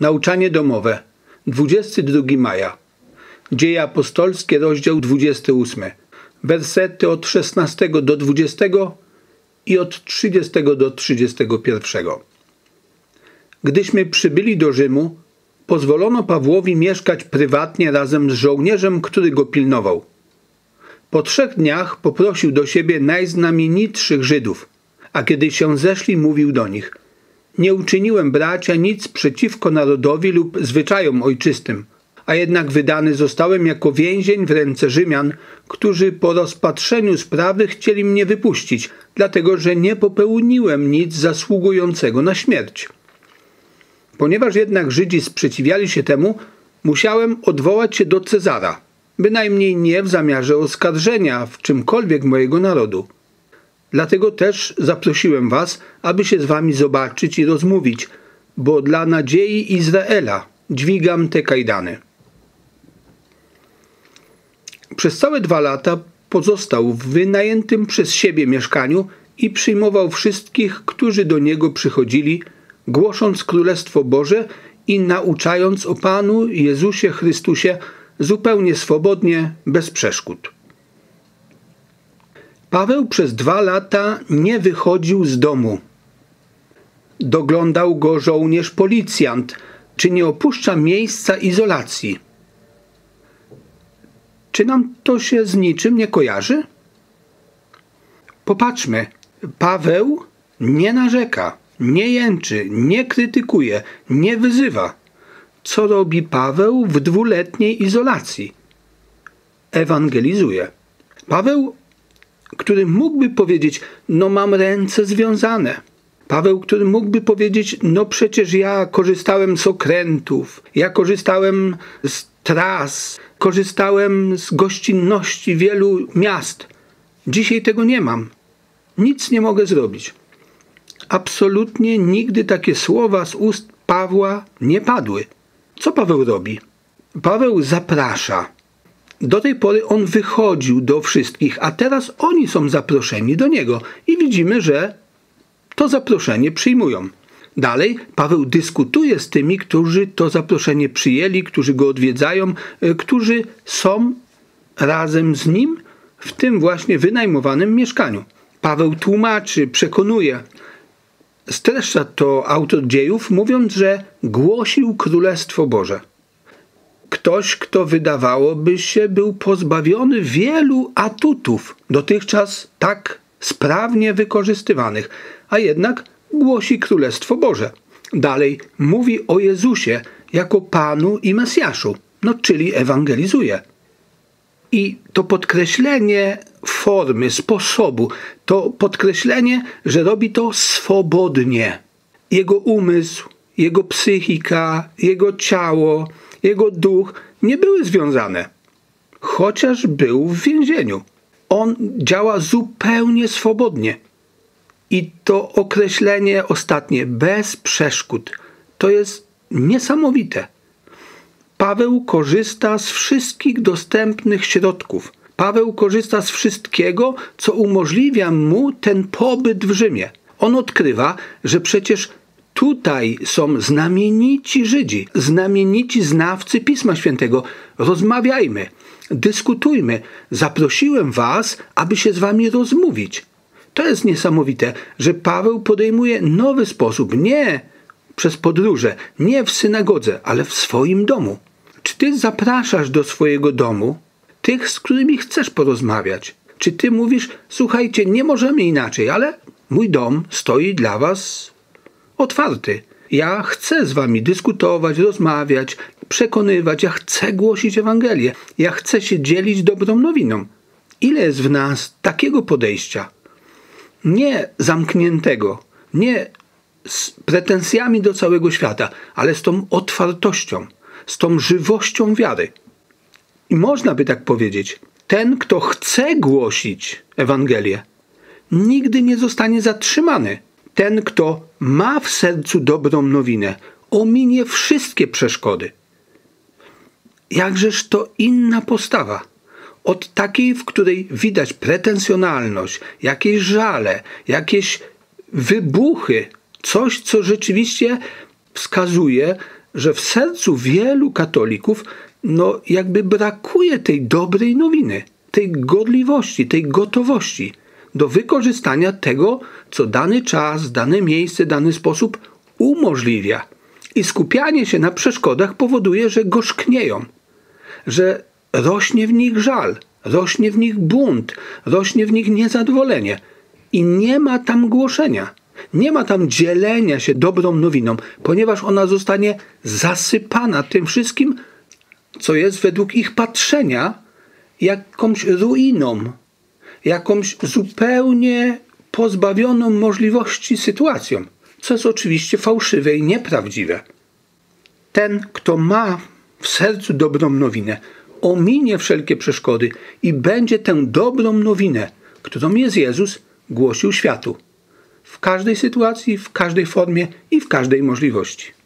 Nauczanie domowe, 22 maja. Dzieje Apostolskie, rozdział 28, wersety od 16 do 20 i od 30 do 31. Gdyśmy przybyli do Rzymu, pozwolono Pawłowi mieszkać prywatnie razem z żołnierzem, który go pilnował. Po 3 dniach poprosił do siebie najznamienitszych Żydów, a kiedy się zeszli, mówił do nich: nie uczyniłem, bracia, nic przeciwko narodowi lub zwyczajom ojczystym, a jednak wydany zostałem jako więzień w ręce Rzymian, którzy po rozpatrzeniu sprawy chcieli mnie wypuścić, dlatego że nie popełniłem nic zasługującego na śmierć. Ponieważ jednak Żydzi sprzeciwiali się temu, musiałem odwołać się do Cezara, bynajmniej nie w zamiarze oskarżenia w czymkolwiek mojego narodu. Dlatego też zaprosiłem was, aby się z wami zobaczyć i rozmówić, bo dla nadziei Izraela dźwigam te kajdany. Przez całe 2 lata pozostał w wynajętym przez siebie mieszkaniu i przyjmował wszystkich, którzy do niego przychodzili, głosząc Królestwo Boże i nauczając o Panu Jezusie Chrystusie zupełnie swobodnie, bez przeszkód. Paweł przez 2 lata nie wychodził z domu. Doglądał go żołnierz policjant, czy nie opuszcza miejsca izolacji. Czy nam to się z niczym nie kojarzy? Popatrzmy, Paweł nie narzeka, nie jęczy, nie krytykuje, nie wyzywa. Co robi Paweł w 2-letniej izolacji? Ewangelizuje. Paweł, który mógłby powiedzieć: no mam ręce związane. Paweł, który mógłby powiedzieć: no przecież ja korzystałem z okrętów, ja korzystałem z tras, korzystałem z gościnności wielu miast. Dzisiaj tego nie mam. Nic nie mogę zrobić. Absolutnie nigdy takie słowa z ust Pawła nie padły. Co Paweł robi? Paweł zaprasza. Do tej pory on wychodził do wszystkich, a teraz oni są zaproszeni do niego i widzimy, że to zaproszenie przyjmują. Dalej Paweł dyskutuje z tymi, którzy to zaproszenie przyjęli, którzy go odwiedzają, którzy są razem z nim w tym właśnie wynajmowanym mieszkaniu. Paweł tłumaczy, przekonuje. Streszcza to autor Dziejów, mówiąc, że głosił Królestwo Boże. Ktoś, kto wydawałoby się był pozbawiony wielu atutów, dotychczas tak sprawnie wykorzystywanych, a jednak głosi Królestwo Boże. Dalej mówi o Jezusie jako Panu i Mesjaszu, no czyli ewangelizuje. I to podkreślenie formy, sposobu, to podkreślenie, że robi to swobodnie. Jego umysł, jego psychika, jego ciało, jego duch nie były związane, chociaż był w więzieniu. On działa zupełnie swobodnie. I to określenie ostatnie, bez przeszkód, to jest niesamowite. Paweł korzysta z wszystkich dostępnych środków. Paweł korzysta z wszystkiego, co umożliwia mu ten pobyt w Rzymie. On odkrywa, że przecież tutaj są znamienici Żydzi, znamienici znawcy Pisma Świętego. Rozmawiajmy, dyskutujmy. Zaprosiłem was, aby się z wami rozmówić. To jest niesamowite, że Paweł podejmuje nowy sposób. Nie przez podróże, nie w synagodze, ale w swoim domu. Czy ty zapraszasz do swojego domu tych, z którymi chcesz porozmawiać? Czy ty mówisz: słuchajcie, nie możemy inaczej, ale mój dom stoi dla was otwarty. Ja chcę z wami dyskutować, rozmawiać, przekonywać. Ja chcę głosić Ewangelię. Ja chcę się dzielić dobrą nowiną. Ile jest w nas takiego podejścia? Nie zamkniętego, nie z pretensjami do całego świata, ale z tą otwartością, z tą żywością wiary. I można by tak powiedzieć, ten, kto chce głosić Ewangelię, nigdy nie zostanie zatrzymany. Ten, kto ma w sercu dobrą nowinę, ominie wszystkie przeszkody. Jakżeż to inna postawa od takiej, w której widać pretensjonalność, jakieś żale, jakieś wybuchy, coś, co rzeczywiście wskazuje, że w sercu wielu katolików jakby brakuje tej dobrej nowiny, tej gorliwości, tej gotowości do wykorzystania tego, co dany czas, dane miejsce, dany sposób umożliwia. I skupianie się na przeszkodach powoduje, że gorzknieją, że rośnie w nich żal, rośnie w nich bunt, rośnie w nich niezadowolenie. I nie ma tam głoszenia, nie ma tam dzielenia się dobrą nowiną, ponieważ ona zostanie zasypana tym wszystkim, co jest według ich patrzenia jakąś ruiną, jakąś zupełnie pozbawioną możliwości sytuacją, co jest oczywiście fałszywe i nieprawdziwe. Ten, kto ma w sercu dobrą nowinę, ominie wszelkie przeszkody i będzie tę dobrą nowinę, którą jest Jezus, głosił światu. W każdej sytuacji, w każdej formie i w każdej możliwości.